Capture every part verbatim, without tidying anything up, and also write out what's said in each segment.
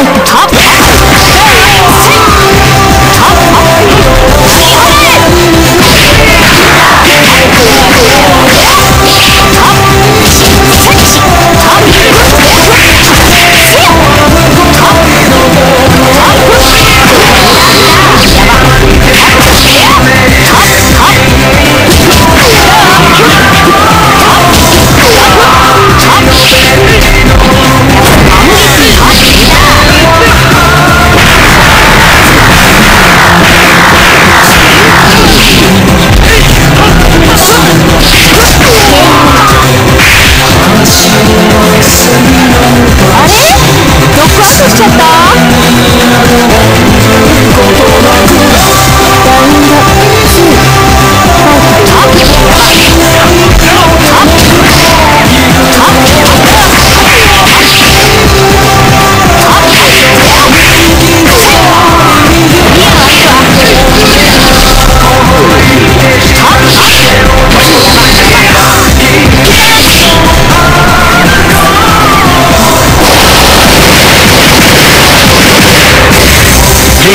J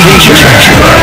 D Church.